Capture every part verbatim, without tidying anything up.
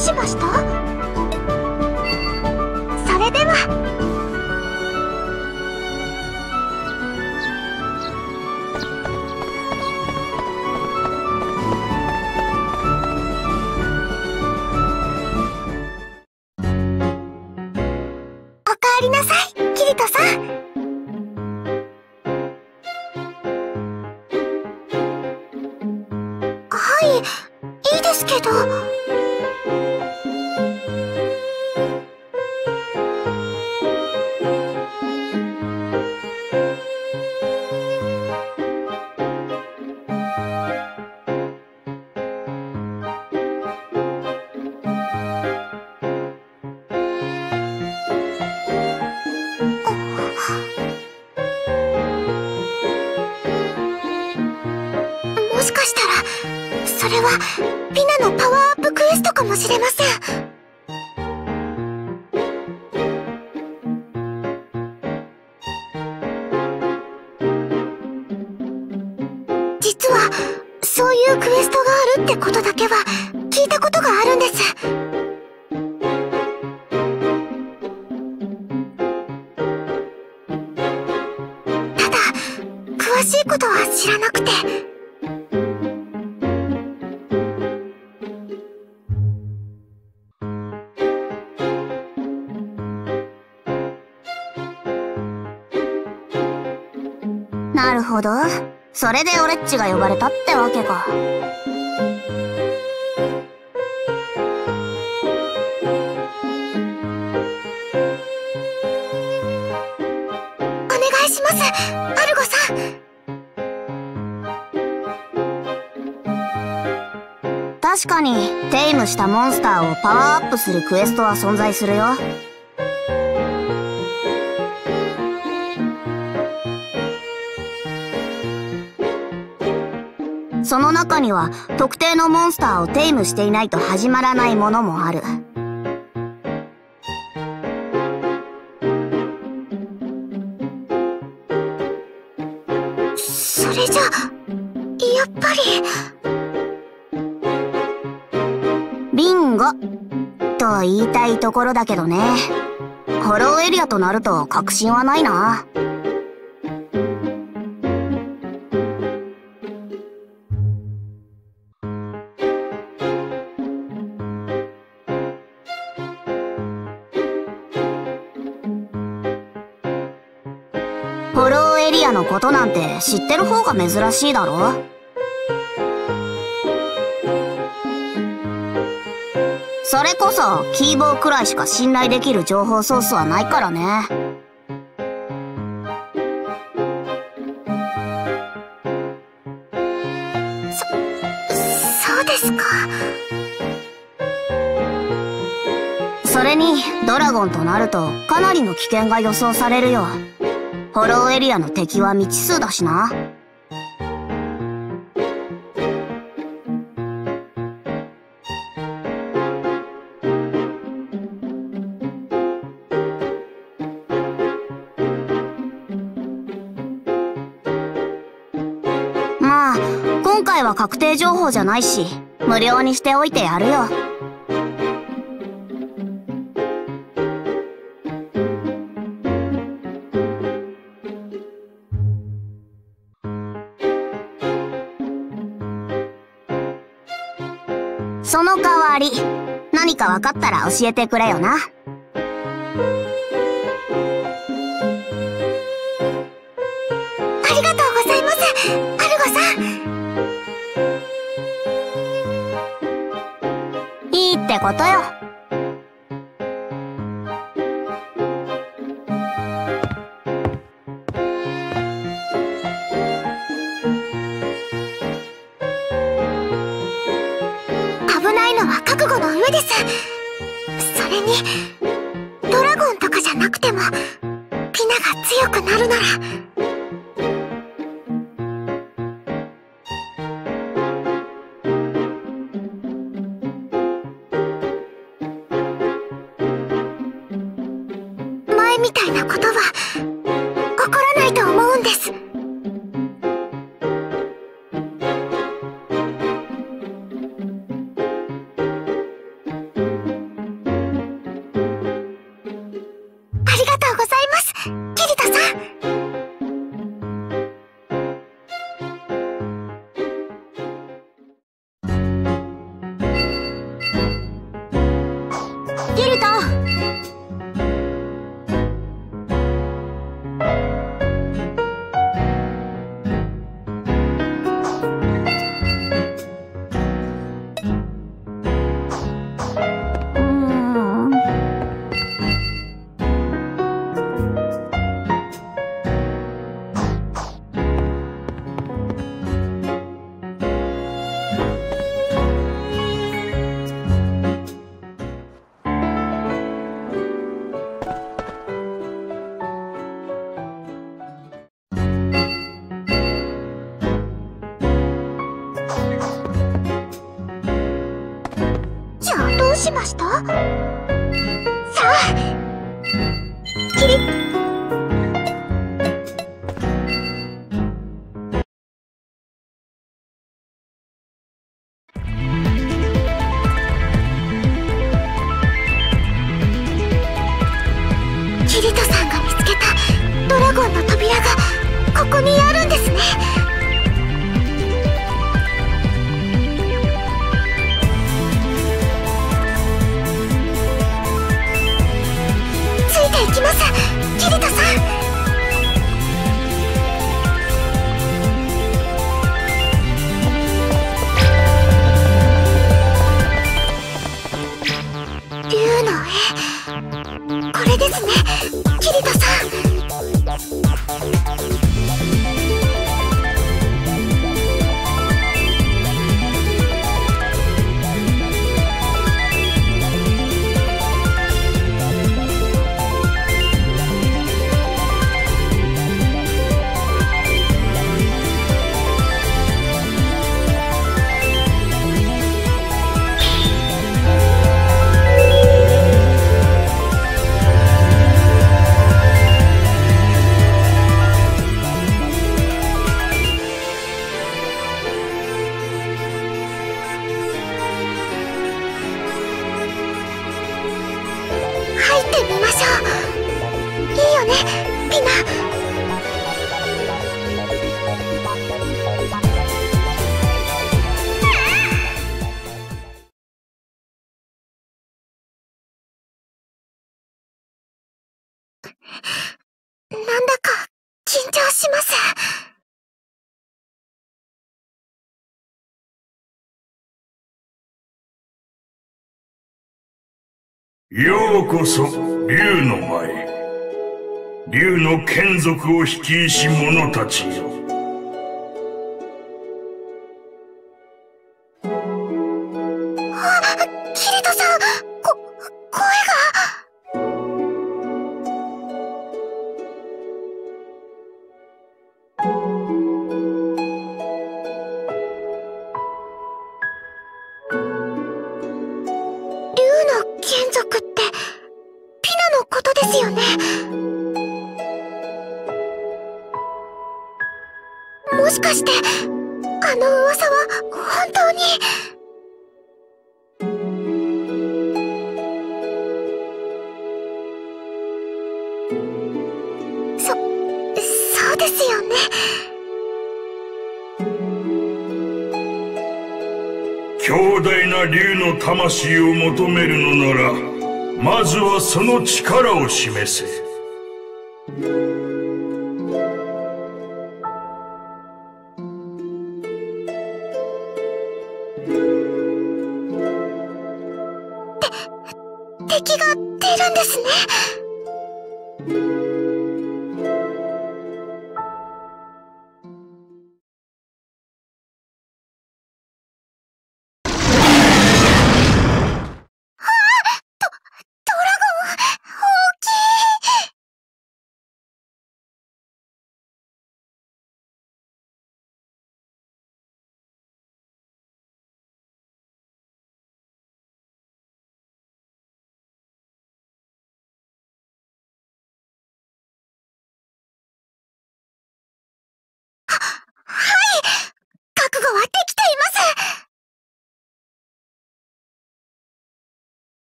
しました？それでは。なるほど。それで俺っちが呼ばれたってわけか。お願いします、アルゴさん。確かにテイムしたモンスターをパワーアップするクエストは存在するよ。その中には特定のモンスターをテイムしていないと始まらないものもある。それじゃやっぱりビンゴと言いたいところだけどね。ホローエリアとなると確信はないな。ことなんて知ってる方が珍しいだろう。それこそキーボーくらいしか信頼できる情報ソースはないからね。そ、そうですか。それにドラゴンとなるとかなりの危険が予想されるよ。ホローエリアの敵は未知数だしな。まあ今回は確定情報じゃないし無料にしておいてやるよ。何か分かったら教えてくれよな。ありがとうございます、アルゴさん。いいってことよ。えた。しました。さあ、キリッ。キリトさんが見つけたドラゴンの扉がここにあるんですね。なんだか緊張します。ようこそ竜の前へ。竜の眷属を率いし者たちよ。もしかしてあの噂は本当に。そそうですよね。強大な竜の魂を求めるのならまずはその力を示せ。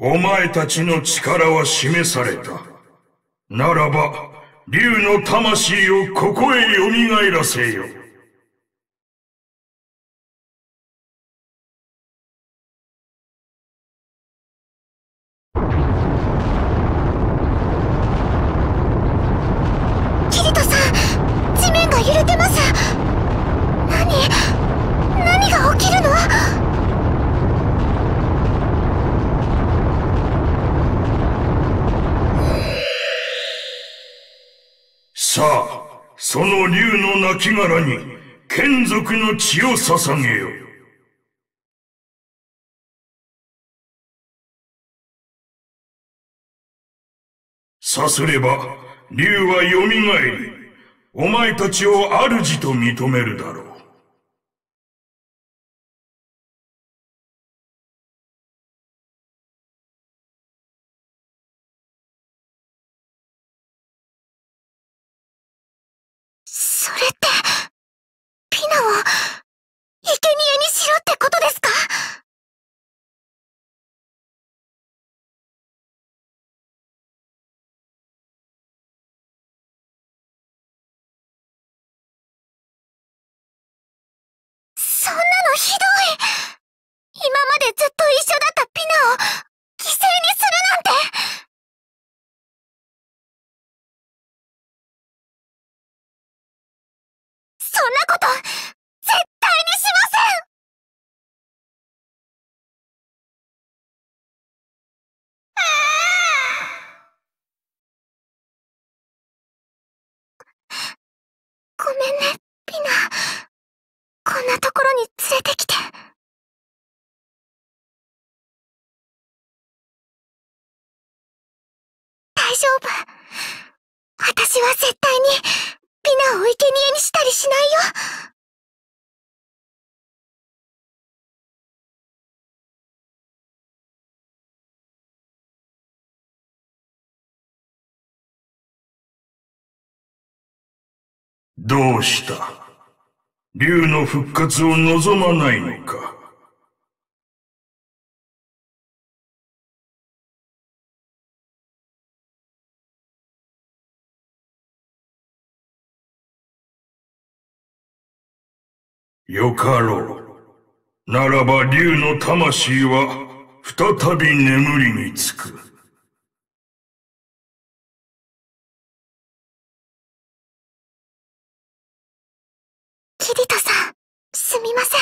お前たちの力は示された。ならば、竜の魂をここへ蘇らせよ。さあ、その竜の亡骸に、眷属の血を捧げよう。さすれば、竜はよみがえり、お前たちを主と認めるだろう。ひどい。今までずっと一緒だったピナを犠牲にするなんて。そんなこと絶対にしません。ごめんねピナ。こんなところに連れてきて。大丈夫。私は絶対にピナを生贄にしたりしないよ。どうした？竜の復活を望まないのか。よかろう。ならば竜の魂は再び眠りにつく。キリトさん、すみません。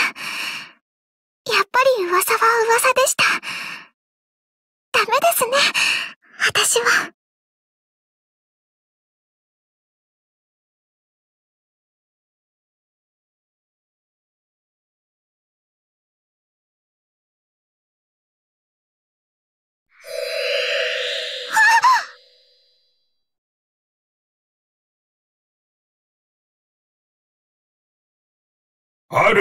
やっぱり噂は噂でした。ダメですね、私は。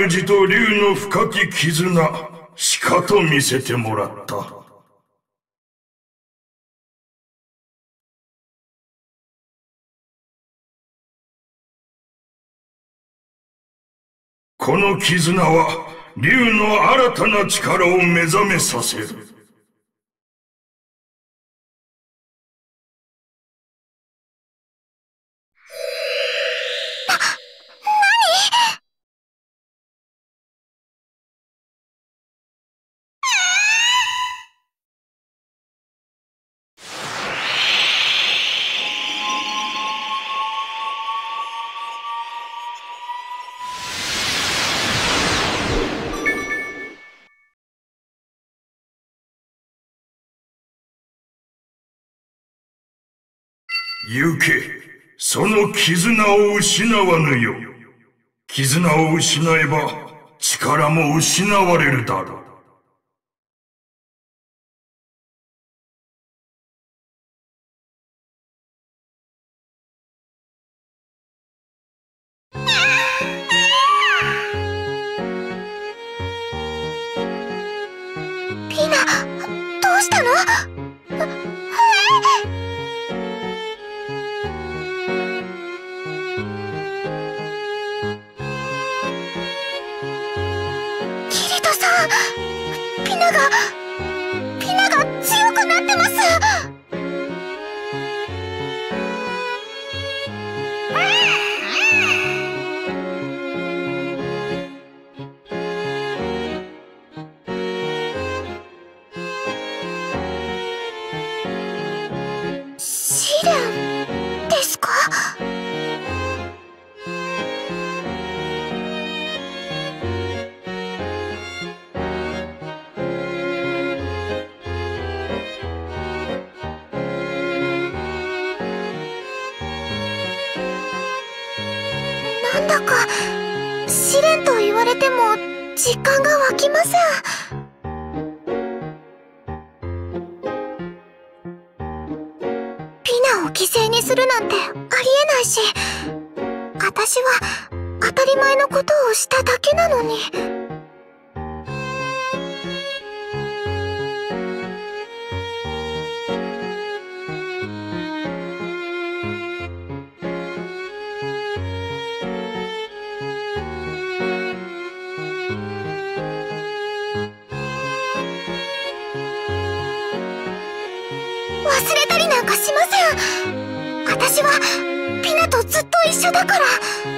主と竜の深き絆、しかと見せてもらった。この絆は、竜の新たな力を目覚めさせる。行け、その絆を失わぬよう。絆を失えば、力も失われるだろう。ピナ、どうしたの？ピナが、ピナが強くなんだか試練と言われても実感が湧きません。ピナを犠牲にするなんてありえないし、私は当たり前のことをしただけなのに。忘れたりなんかしません。私はピナとずっと一緒だから。